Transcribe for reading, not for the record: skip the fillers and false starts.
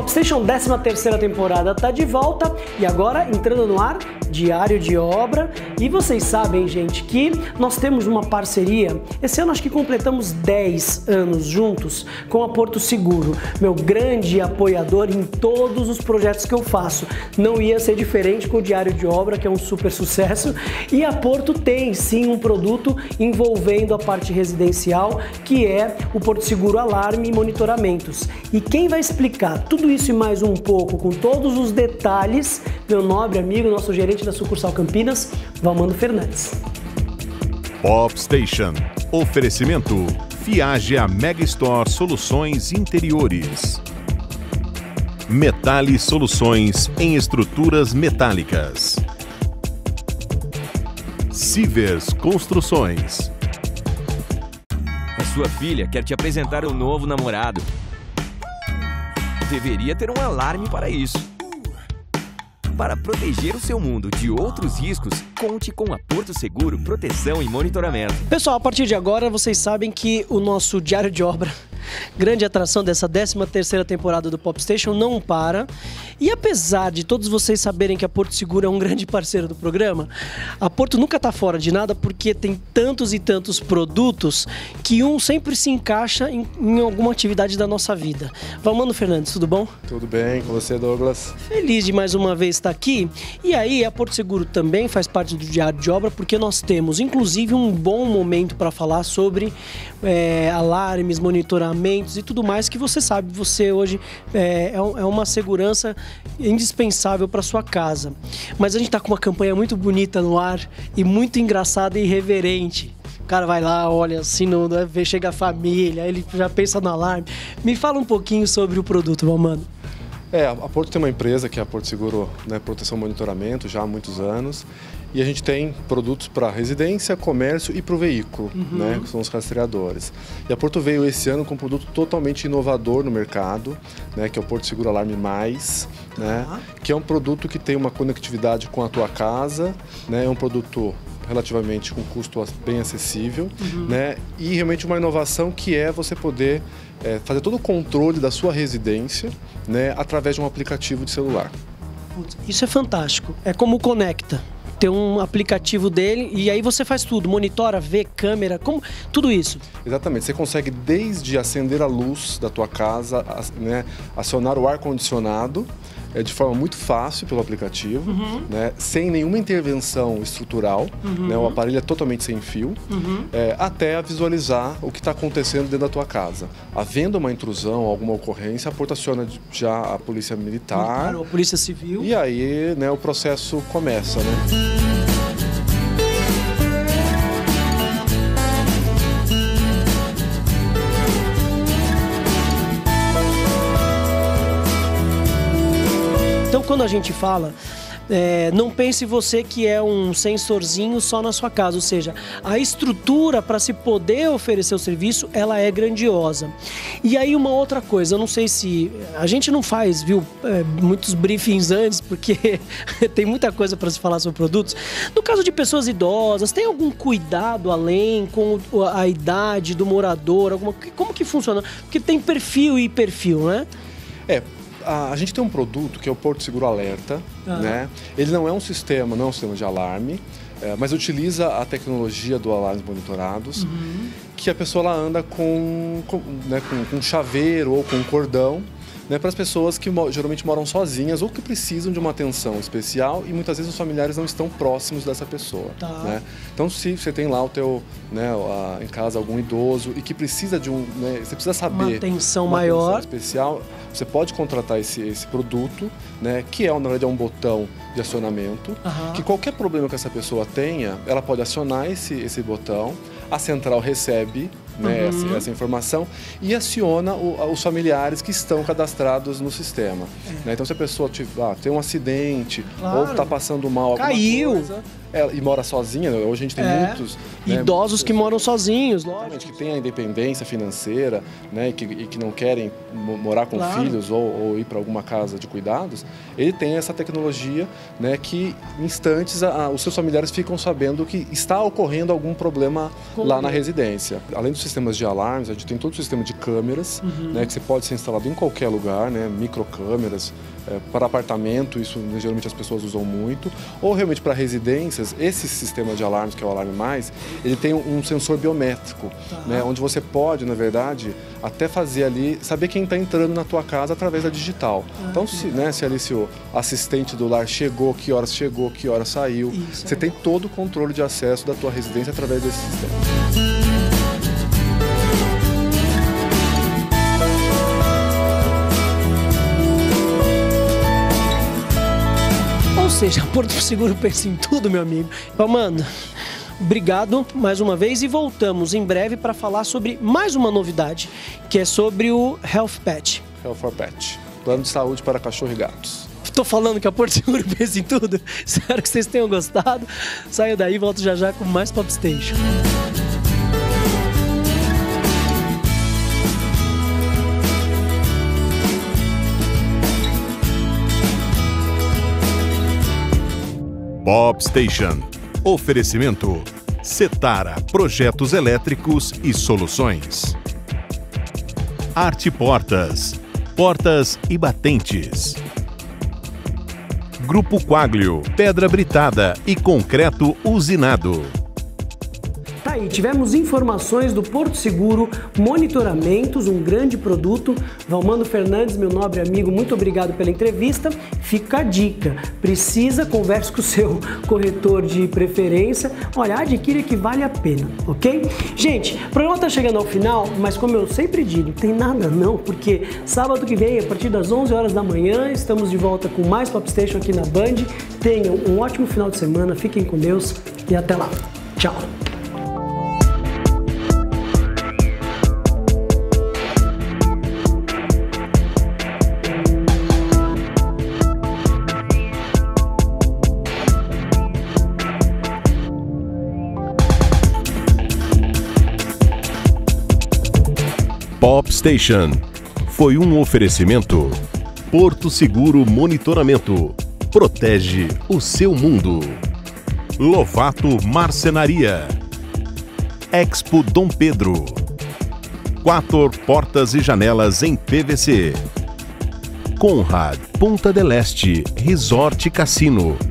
Pop Station 13ª temporada tá de volta e agora entrando no ar, diário de obra. E vocês sabem, gente, que nós temos uma parceria. Esse ano acho que completamos 10 anos juntos com a Porto Seguro, meu grande apoiador em todos os projetos que eu faço. Não ia ser diferente com o diário de obra, que é um super sucesso, e a Porto tem sim um produto envolvendo a parte residencial, que é o Porto Seguro Alarme e Monitoramentos. E quem vai explicar tudo isso e mais um pouco, com todos os detalhes, meu nobre amigo, nosso gerente da sucursal Campinas, Valmando Fernandes. Pop Station. Oferecimento Viaje a Mega Store Soluções Interiores. Metale Soluções em Estruturas Metálicas. Sivers Construções. A sua filha quer te apresentar um novo namorado. Deveria ter um alarme para isso. Para proteger o seu mundo de outros riscos, conte com a Porto Seguro Proteção e Monitoramento. Pessoal, a partir de agora vocês sabem que o nosso diário de obra, grande atração dessa 13ª temporada do Pop Station, não para. E apesar de todos vocês saberem que a Porto Seguro é um grande parceiro do programa, a Porto nunca está fora de nada, porque tem tantos e tantos produtos que um sempre se encaixa em alguma atividade da nossa vida. Valmando Fernandes, tudo bom? Tudo bem, com você, Douglas? Feliz de mais uma vez estar aqui. E aí, a Porto Seguro também faz parte do diário de obra, porque nós temos, inclusive, um bom momento para falar sobre alarmes, monitoramento e tudo mais, que você sabe, você hoje é uma segurança indispensável para sua casa. Mas a gente está com uma campanha muito bonita no ar e muito engraçada e irreverente. O cara vai lá, olha assim, chega a família, ele já pensa no alarme. Me fala um pouquinho sobre o produto, Valmando. A Porto tem uma empresa que é a Porto Seguro, né, Proteção e Monitoramento, já há muitos anos. E a gente tem produtos para residência, comércio e para o veículo, né, que são os rastreadores. E a Porto veio esse ano com um produto totalmente inovador no mercado, né, que é o Porto Seguro Alarme+, né, que é um produto que tem uma conectividade com a tua casa, né, é um produto relativamente com custo bem acessível, né? E realmente uma inovação que é você poder fazer todo o controle da sua residência, né, através de um aplicativo de celular. Isso é fantástico. É como o Conecta. Tem um aplicativo dele e aí você faz tudo, monitora, vê, câmera, como, tudo isso. Exatamente, você consegue desde acender a luz da tua casa, né, acionar o ar-condicionado de forma muito fácil pelo aplicativo, né, sem nenhuma intervenção estrutural, né, o aparelho é totalmente sem fio, até visualizar o que está acontecendo dentro da tua casa. Havendo uma intrusão, alguma ocorrência, a Porto aciona já a polícia militar ou a polícia civil. E aí, né, o processo começa, né? Então, quando a gente fala, não pense você que é um sensorzinho só na sua casa, ou seja, a estrutura para se poder oferecer o serviço, ela é grandiosa. E aí uma outra coisa, eu não sei se... A gente não faz, viu, muitos briefings antes, porque tem muita coisa para se falar sobre produtos. No caso de pessoas idosas, tem algum cuidado além com a idade do morador? Como que funciona? Porque tem perfil e perfil, né? A gente tem um produto que é o Porto Seguro Alerta, né? Ele não é um sistema, não é um sistema de alarme, mas utiliza a tecnologia do alarmes monitorados, que a pessoa ela anda com um chaveiro ou com um cordão, né, para as pessoas que geralmente moram sozinhas ou que precisam de uma atenção especial e muitas vezes os familiares não estão próximos dessa pessoa. Né? Então, se você tem lá o teu, né, em casa algum idoso e que precisa de você precisa saber uma atenção maior, atenção especial, você pode contratar esse produto, né, que na verdade é um botão de acionamento, que qualquer problema que essa pessoa tenha, ela pode acionar esse botão, a central recebe, né, essa informação e aciona os familiares que estão cadastrados no sistema. Né? Então, se a pessoa tem um acidente ou está passando mal, caiu, alguma coisa, e mora sozinha, hoje a gente tem muitos... idosos que moram sozinhos, lógico. Que tem a independência financeira, né, e que não querem morar com filhos ou ir para alguma casa de cuidados, ele tem essa tecnologia, né, que em instantes os seus familiares ficam sabendo que está ocorrendo algum problema lá na residência. Além dos sistemas de alarmes, a gente tem todo o sistema de câmeras, né, que você pode ser instalado em qualquer lugar, né, microcâmeras, para apartamento, isso geralmente as pessoas usam muito, ou realmente para residências. Esse sistema de alarmes, que é o Alarme Mais, ele tem um sensor biométrico, né, onde você pode, na verdade, até fazer ali, saber quem está entrando na tua casa através da digital. Então, se ali se o assistente do lar chegou, que horas saiu, isso, você tem todo o controle de acesso da tua residência através desse sistema. Ou seja, Porto Seguro pensa em tudo, meu amigo. Valmando, obrigado mais uma vez e voltamos em breve para falar sobre mais uma novidade, que é sobre o HealthPatch. HealthPatch, plano de saúde para cachorro e gatos. Estou falando que a Porto Seguro pensa em tudo. Espero que vocês tenham gostado. Saia daí e volto já já com mais Pop Station. Pop Station. Oferecimento Setara, projetos elétricos e soluções. Arte Portas, portas e batentes. Grupo Quaglio, pedra britada e concreto usinado. Tá aí, tivemos informações do Porto Seguro Monitoramentos, um grande produto. Valmando Fernandes, meu nobre amigo, muito obrigado pela entrevista. Fica a dica, precisa, converse com o seu corretor de preferência. Olha, adquira que vale a pena, ok? Gente, o programa tá chegando ao final, mas como eu sempre digo, não tem nada não, porque sábado que vem, a partir das 11 horas da manhã, estamos de volta com mais Pop Station aqui na Band. Tenham um ótimo final de semana, fiquem com Deus e até lá. Tchau! Pop Station foi um oferecimento Porto Seguro Monitoramento, protege o seu mundo. Lovato Marcenaria, Expo Dom Pedro, Quator Portas e Janelas em PVC, Conrad Punta del Este Resort Cassino.